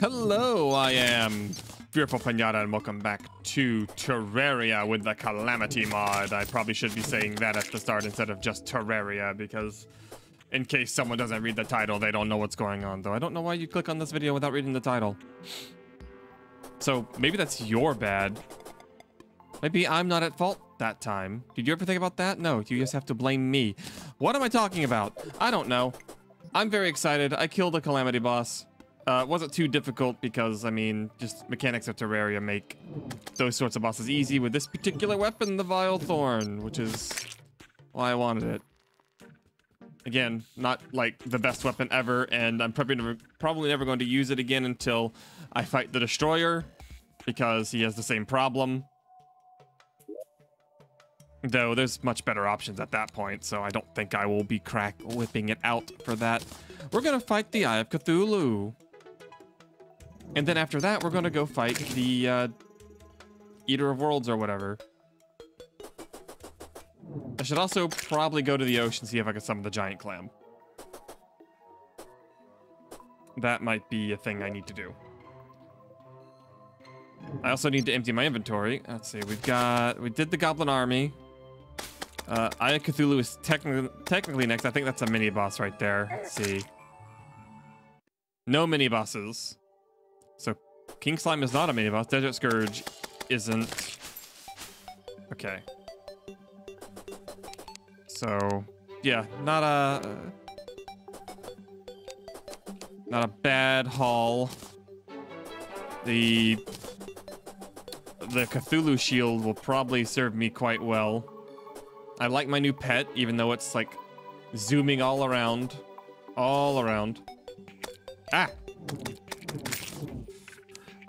Hello, I am FearfulPinata, and welcome back to Terraria with the Calamity mod. I probably should be saying that at the start instead of just Terraria, because in case someone doesn't read the title, they don't know what's going on, though. I don't know why you click on this video without reading the title. So maybe that's your bad. Maybe I'm not at fault that time. Did you ever think about that? No, you just have to blame me. What am I talking about? I don't know. I'm very excited. I killed a Calamity boss. Wasn't too difficult because, I mean, just mechanics of Terraria make those sorts of bosses easy with this particular weapon, the Vile Thorn, which is why I wanted it. Again, not like the best weapon ever, and I'm probably never going to use it again until I fight the Destroyer, because he has the same problem. Though there's much better options at that point, so I don't think I will be crack whipping it out for that. We're going to fight the Eye of Cthulhu. And then after that, we're going to go fight the Eater of Worlds or whatever. I should also probably go to the ocean, see if I can summon the giant clam. That might be a thing I need to do. I also need to empty my inventory. Let's see, we did the Goblin Army. Eye of Cthulhu is technically next. I think that's a mini boss right there. Let's see. No mini bosses. So King Slime is not a mini boss. Desert Scourge isn't. Okay. So yeah, not a bad haul. The Cthulhu shield will probably serve me quite well. I like my new pet, even though it's like zooming all around. Ah!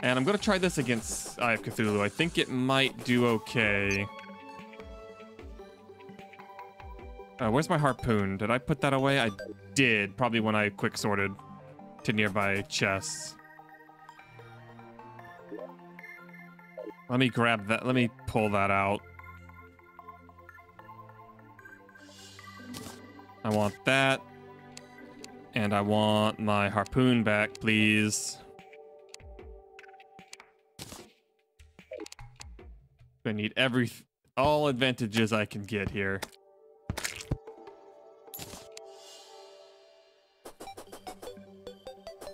And I'm gonna try this against Eye of Cthulhu. I think it might do okay. Where's my harpoon? Did I put that away? I did, probably when I quick sorted to nearby chests. Let me grab that. Let me pull that out. I want that. And I want my harpoon back, please. I need all advantages I can get here.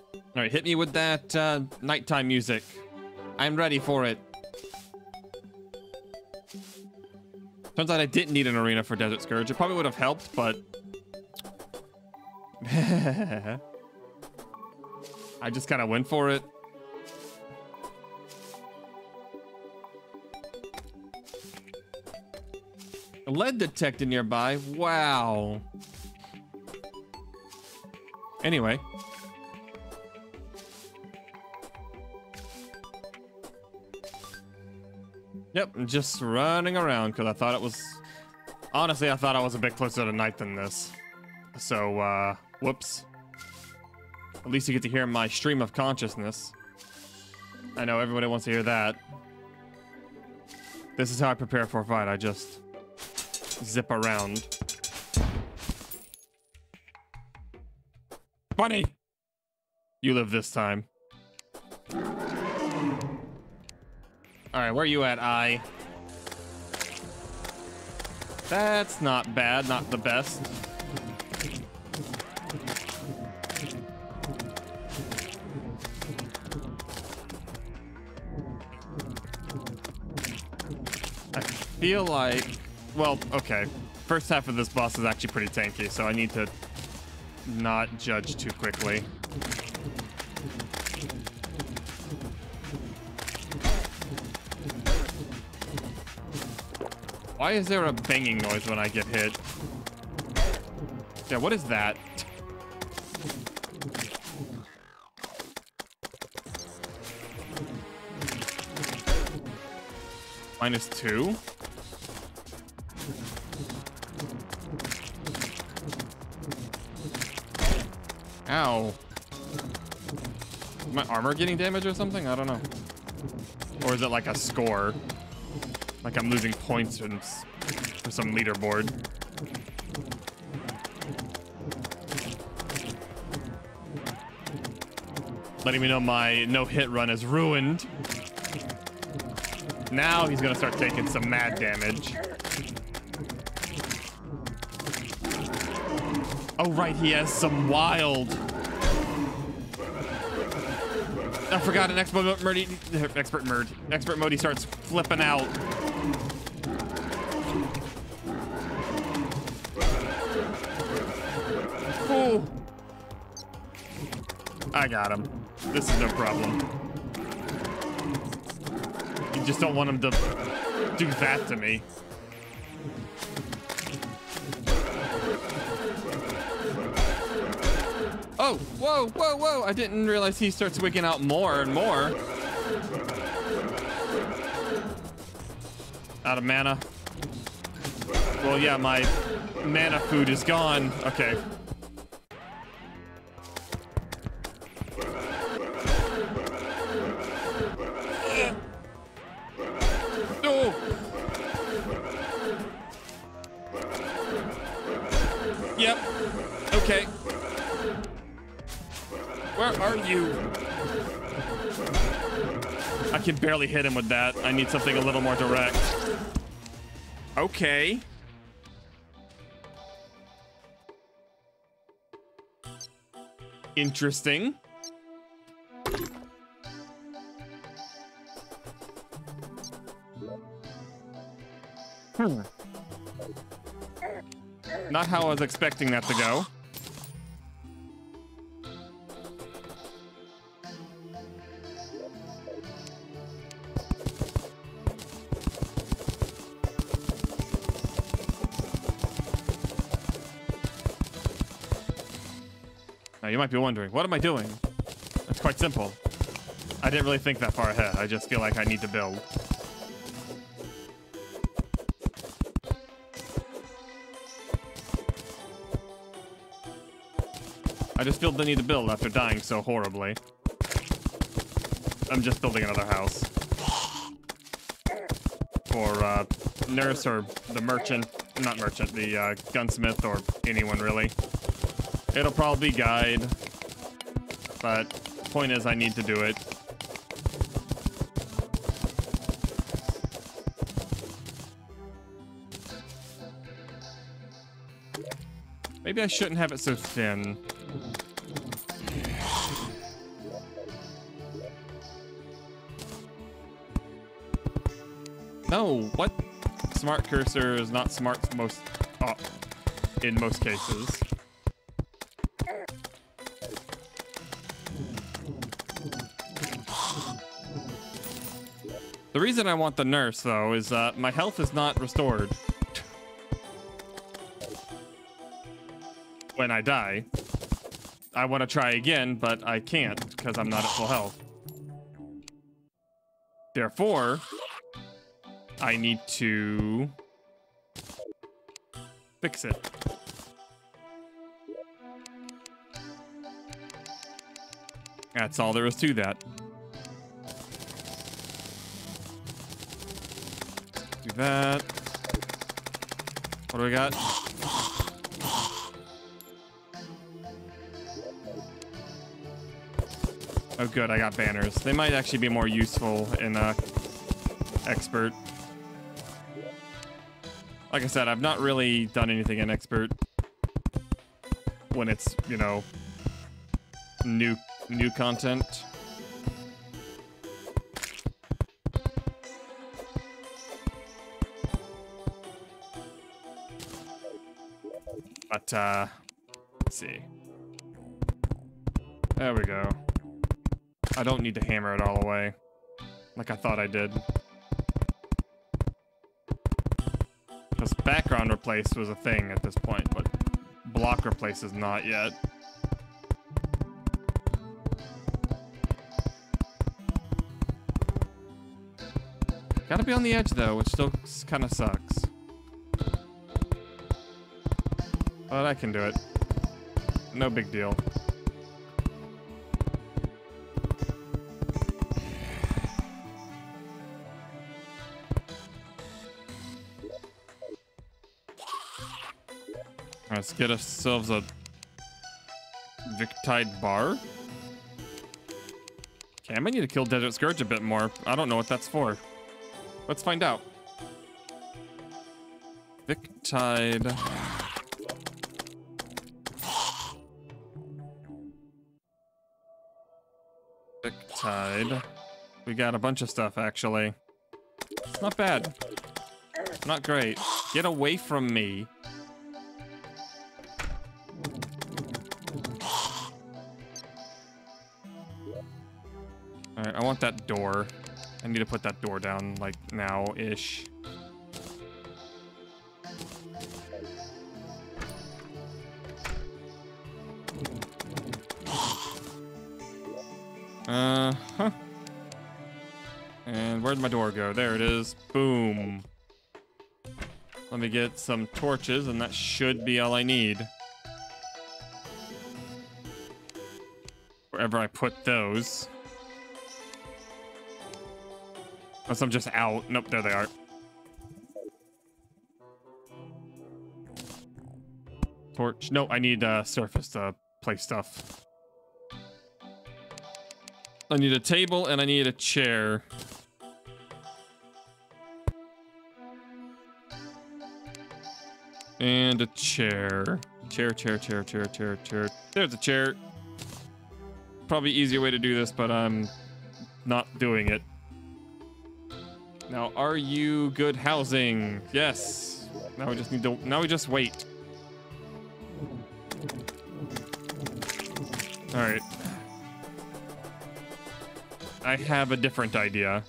All right, hit me with that nighttime music. I'm ready for it. Turns out I didn't need an arena for Desert Scourge. It probably would have helped, but... I just kind of went for it. Lead detected nearby. Wow. Anyway. Yep, I'm just running around because I thought it was... Honestly, I thought I was a bit closer to night than this. So, whoops. At least you get to hear my stream of consciousness. I know everybody wants to hear that. This is how I prepare for a fight. I just zip around. Bunny! You live this time. All right, where are you at, Eye? That's not bad, not the best. I feel like, well, okay. First half of this boss is actually pretty tanky, so I need to not judge too quickly. Why is there a banging noise when I get hit? Yeah, what is that? -2? Ow. Is my armor getting damaged or something? I don't know. Or is it like a score? Like I'm losing points for some leaderboard. letting me know my no-hit run is ruined. Now he's going to start taking some mad damage. Oh, right, he has some wild... I forgot an expert mode. He starts flipping out. Ooh. I got him. This is no problem. You just don't want him to do that to me. Oh, whoa, whoa, whoa. I didn't realize he starts wigging out more and more. Out of mana. Well, yeah, my mana food is gone. Okay. Oh. Yep. Okay. Where are you? I can barely hit him with that. I need something a little more direct. Okay. Interesting. Hmm. Not how I was expecting that to go. You might be wondering, what am I doing? It's quite simple. I didn't really think that far ahead. I just feel like I need to build. I just feel the need to build after dying so horribly. I'm just building another house. For nurse or the merchant, not merchant, the gunsmith or anyone really. It'll probably guide, but point is I need to do it. Maybe I shouldn't have it so thin. No, what? Smart cursor is not smart in most cases. The reason I want the nurse, though, is my health is not restored when I die. I want to try again, but I can't because I'm not at full health. Therefore, I need to fix it. That's all there is to that. That. What do we got? Oh, good. I got banners. They might actually be more useful in expert. Like I said, I've not really done anything in expert when it's, you know, new content. But, let's see. There we go. I don't need to hammer it all away like I thought I did. Because background replace was a thing at this point, but block replace is not yet. Gotta be on the edge though, which still kind of sucks. But I can do it. No big deal. Let's get ourselves a Victide bar. I might need to kill Desert Scourge a bit more. I don't know what that's for. Let's find out. Victide. Victide. We got a bunch of stuff, actually. It's not bad. Not great. Get away from me. Alright, I want that door. I need to put that door down, like, now-ish. Uh-huh. And where'd my door go? There it is. Boom. Let me get some torches, and that should be all I need. Wherever I put those. Unless I'm just out. Nope, there they are. Torch. No, I need surface to place stuff. I need a table and I need a chair. And a chair. Chair. There's a chair. Probably easier way to do this, but I'm not doing it. Now, are you good housing? Yes. Now we just need to... Now we just wait. All right. I have a different idea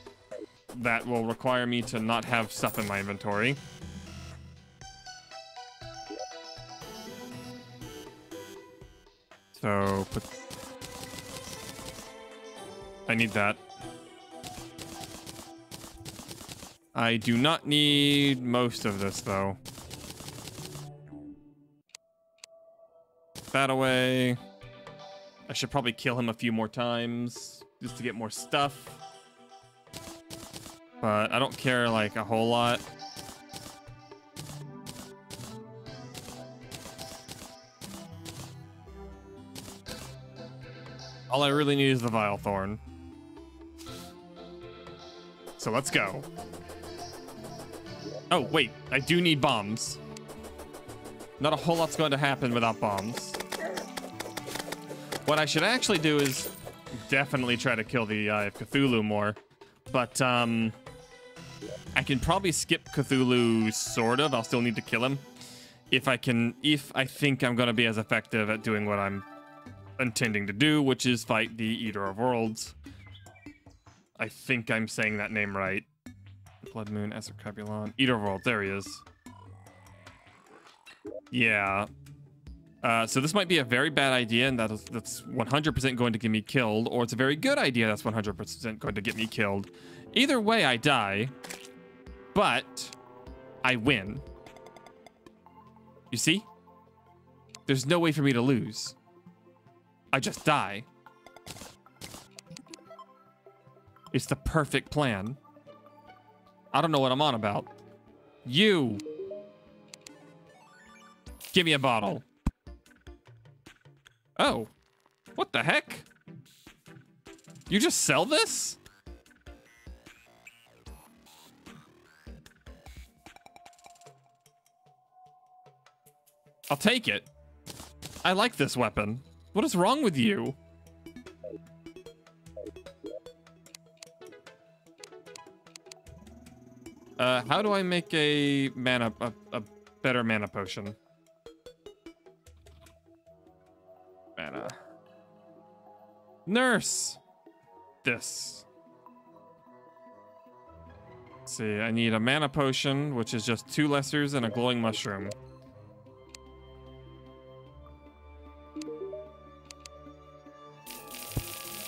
that will require me to not have stuff in my inventory. So, put... I need that. I do not need most of this, though. That away. I should probably kill him a few more times just to get more stuff. But I don't care, like, a whole lot. All I really need is the Vile Thorn. So let's go. Oh, wait, I do need bombs. Not a whole lot's going to happen without bombs. What I should actually do is definitely try to kill the Eye of Cthulhu more. But I can probably skip Cthulhu, sort of. I'll still need to kill him. If I think I'm going to be as effective at doing what I'm intending to do, which is fight the Eater of Worlds. I think I'm saying that name right. Blood Moon, Azercabulon, Eater of Worlds, there he is. Yeah. So this might be a very bad idea, and that's 100% going to get me killed, or it's a very good idea that's 100% going to get me killed. Either way, I die, but I win. You see? There's no way for me to lose. I just die. It's the perfect plan. I don't know what I'm on about. You. Give me a bottle. Oh. What the heck? You just sell this? I'll take it. I like this weapon. What is wrong with you? How do I make a better mana potion? Mana. Nurse! This. Let's see, I need a mana potion, which is just 2 lessers and a glowing mushroom.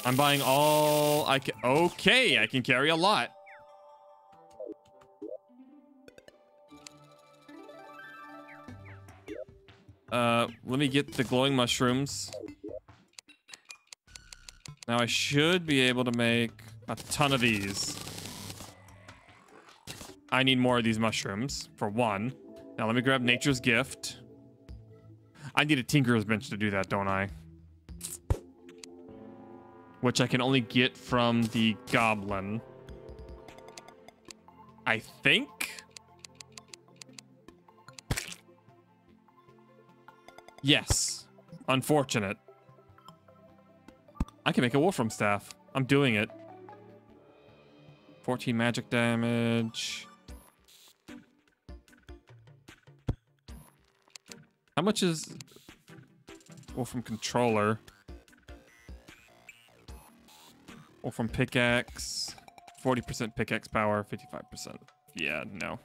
I'm buying all I can. Okay, I can carry a lot. Let me get the glowing mushrooms. Now I should be able to make a ton of these. I need more of these mushrooms, for one. Now let me grab Nature's Gift. I need a Tinkerer's Bench to do that, don't I? which I can only get from the goblin, I think. Yes. Unfortunate. I can make a Wolfram staff. I'm doing it. 14 magic damage. How much is Wolfram controller? Wolfram pickaxe. 40% pickaxe power, 55%. Yeah, no.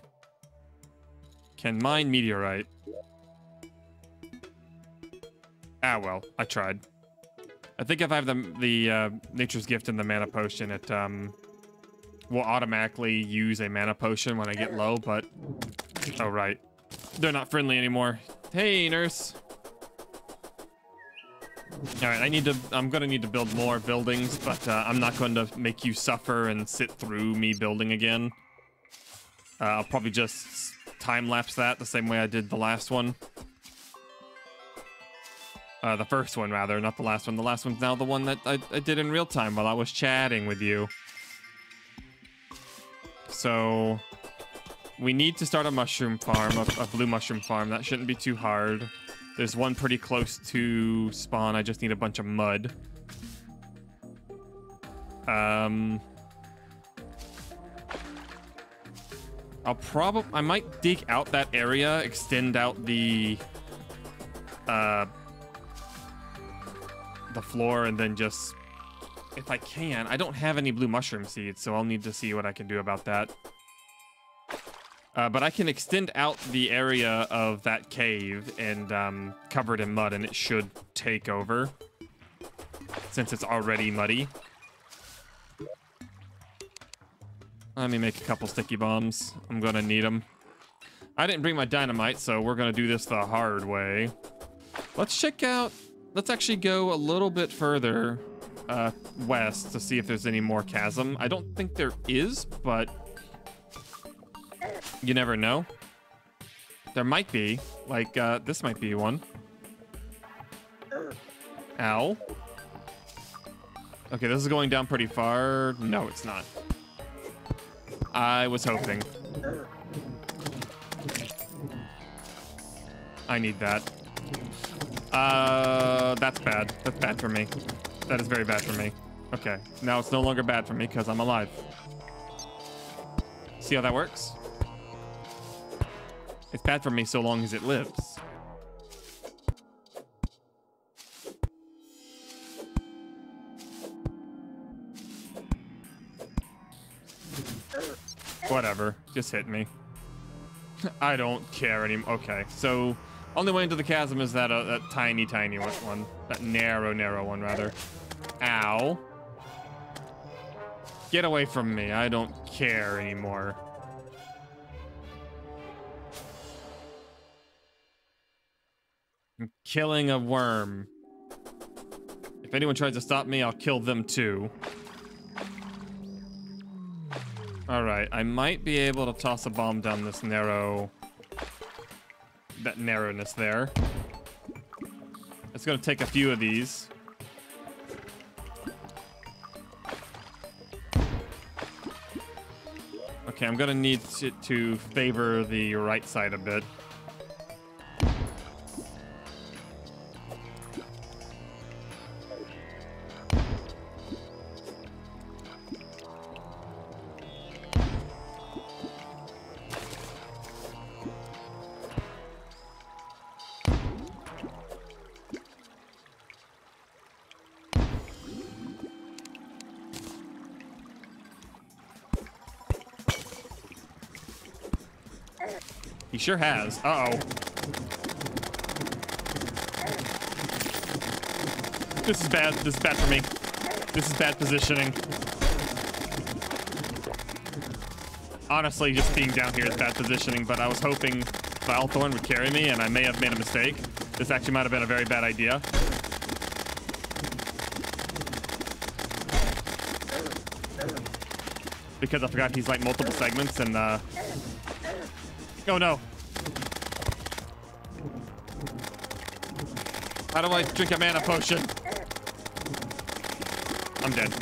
Can mine meteorite. Ah, well, I tried. I think if I have the Nature's Gift and the Mana Potion, it will automatically use a Mana Potion when I get low, but... Oh, right. They're not friendly anymore. Hey, nurse. All right, I need to... I'm going to need to build more buildings, but I'm not going to make you suffer and sit through me building again. I'll probably just time-lapse that the same way I did the last one. The first one, rather, not the last one. The last one's now the one that I did in real time while I was chatting with you. So, we need to start a mushroom farm, a blue mushroom farm. That shouldn't be too hard. There's one pretty close to spawn. I just need a bunch of mud. I'll probably... I might dig out that area, extend out the floor, and then just, if I can, I don't have any blue mushroom seeds, so I'll need to see what I can do about that. But I can extend out the area of that cave and cover it in mud, and it should take over since it's already muddy. Let me make a couple sticky bombs. I'm gonna need them. I didn't bring my dynamite, so we're gonna do this the hard way. Let's check out... Let's actually go a little bit further west to see if there's any more chasm. I don't think there is, but you never know. There might be. Like, this might be one. Ow. Okay, this is going down pretty far. No, it's not. I was hoping. I need that. That's bad. That's bad for me. That is very bad for me. Okay, now it's no longer bad for me because I'm alive. See how that works? It's bad for me so long as it lives. Whatever. Just hit me. I don't care anymore. Okay, so... Only way into the chasm is that tiny, tiny one. That narrow, narrow one, rather. Ow. Get away from me. I don't care anymore. I'm killing a worm. If anyone tries to stop me, I'll kill them too. Alright, I might be able to toss a bomb down this narrow... that narrowness there. It's gonna take a few of these. Okay, I'm gonna need it to favor the right side a bit. He sure has. Uh-oh. This is bad. This is bad for me. This is bad positioning. Honestly, just being down here is bad positioning, but I was hoping Vile Thorn would carry me, and I may have made a mistake. This actually might have been a very bad idea. Because I forgot he's like multiple segments, and... Oh no. How do I drink a mana potion? I'm dead.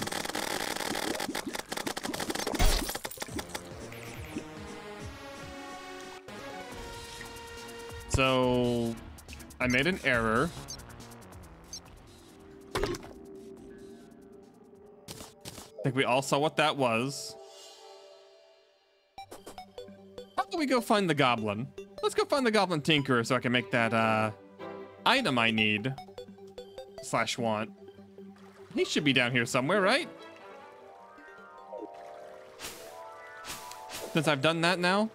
So I made an error. I think we all saw what that was. How do we go find the goblin? Let's go find the Goblin Tinkerer so I can make that item I need slash want. He should be down here somewhere, right? Since I've done that now.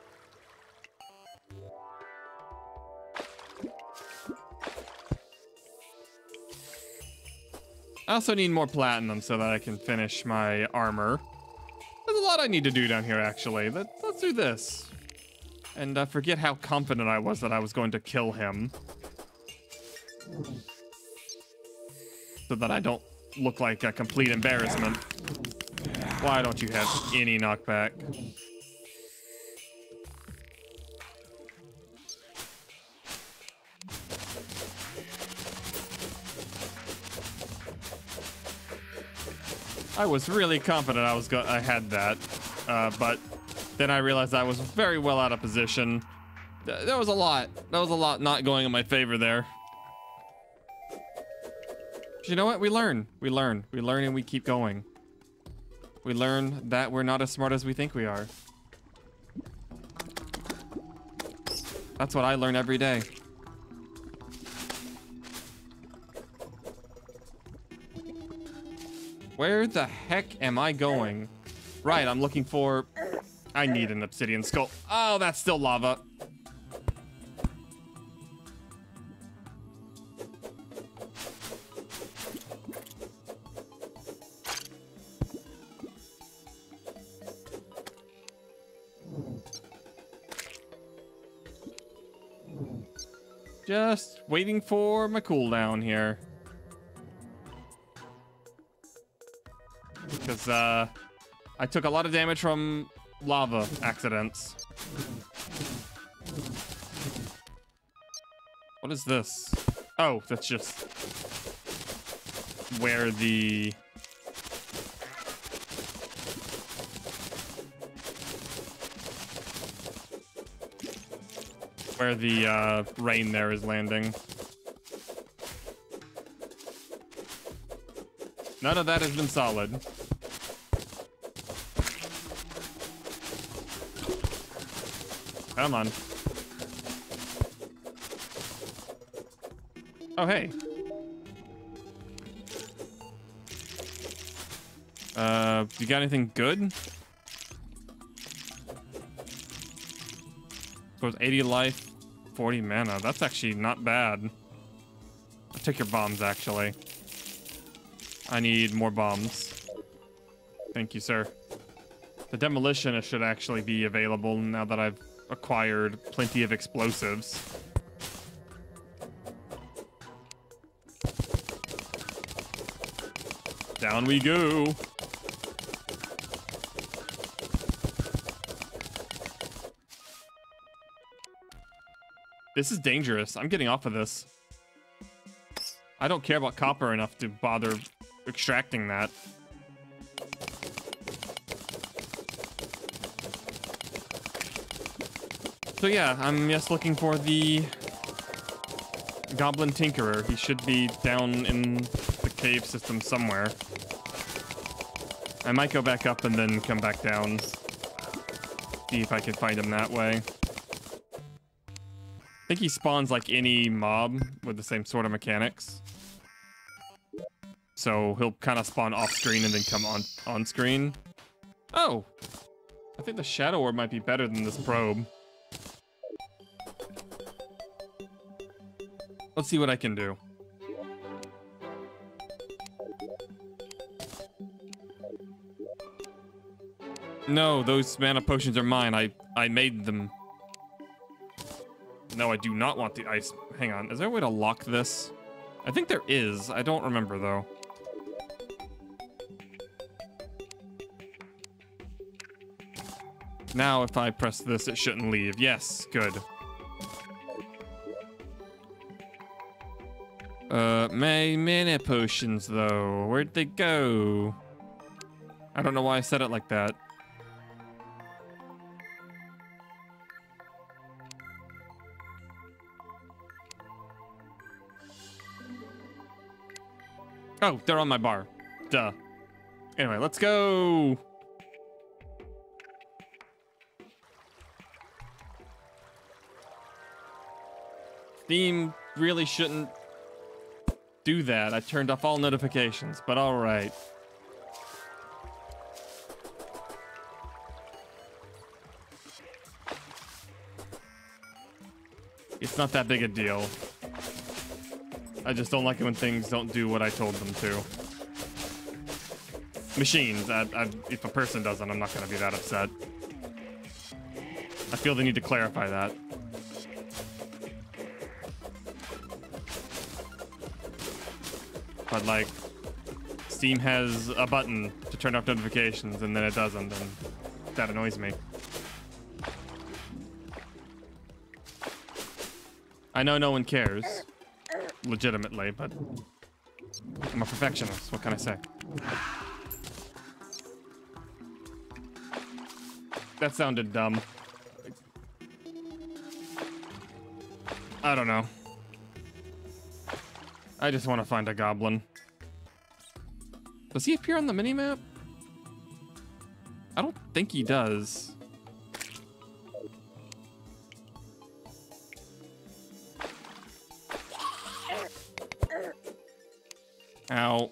I also need more platinum so that I can finish my armor. There's a lot I need to do down here, actually. Let's do this. And I forget how confident I was that I was going to kill him. So that I don't look like a complete embarrassment. Why don't you have any knockback? I was really confident I had that, but then I realized I was very well out of position. That was a lot. That was a lot not going in my favor there. But you know what? We learn and we keep going. We learn that we're not as smart as we think we are. That's what I learn every day. Where the heck am I going? Right, I'm looking for... I need an obsidian skull. Oh, that's still lava. Just waiting for my cooldown here. Because I took a lot of damage from lava accidents. What is this? Oh, that's just where the... where the rain there is landing. None of that has been solid. Come on. Oh, hey. You got anything good? Goes 80 life, 40 mana. That's actually not bad. I'll take your bombs, actually. I need more bombs. Thank you, sir. The demolitionist should actually be available now that I've acquired plenty of explosives. Down we go. This is dangerous. I'm getting off of this. I don't care about copper enough to bother extracting that. So yeah, I'm just looking for the Goblin Tinkerer. He should be down in the cave system somewhere. I might go back up and then come back down. See if I can find him that way. I think he spawns like any mob with the same sort of mechanics. So he'll kind of spawn off screen and then come on screen. Oh! I think the Shadow Orb might be better than this probe. Let's see what I can do. No, those mana potions are mine. I made them. No, I do not want the ice. Hang on. Is there a way to lock this? I think there is. I don't remember, though. Now, if I press this, it shouldn't leave. Yes, good. My mana potions, though. Where'd they go? I don't know why I said it like that. Oh, they're on my bar. Duh. Anyway, let's go. Steam really shouldn't do that. I turned off all notifications, but all right. It's not that big a deal. I just don't like it when things don't do what I told them to. Machines. If a person doesn't, I'm not going to be that upset. I feel the need to clarify that. But like, Steam has a button to turn off notifications and then it doesn't, and that annoys me. I know no one cares, legitimately, but I'm a perfectionist, what can I say? That sounded dumb. I don't know. I just want to find a goblin. Does he appear on the minimap? I don't think he does. Ow.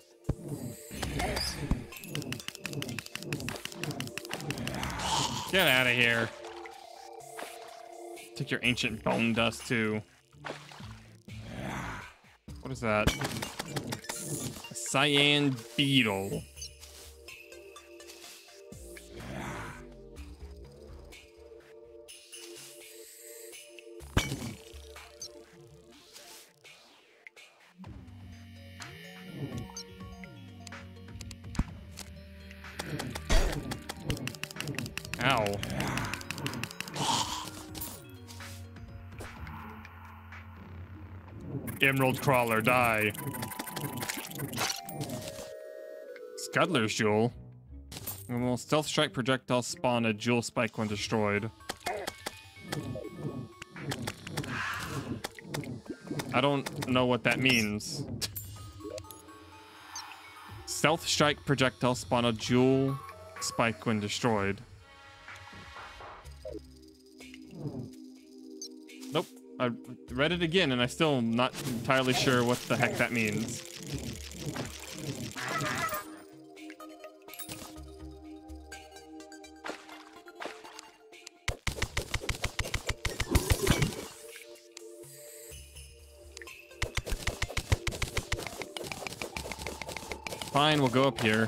Get out of here. Take your ancient bone dust too. What is that? A cyan beetle. Ow. Emerald Crawler, die. Scuddler's Jewel. And will Stealth Strike Projectile spawn a Jewel Spike when destroyed? I don't know what that means. Stealth Strike Projectile spawn a Jewel Spike when destroyed. I read it again, and I'm still not entirely sure what the heck that means. Fine, we'll go up here.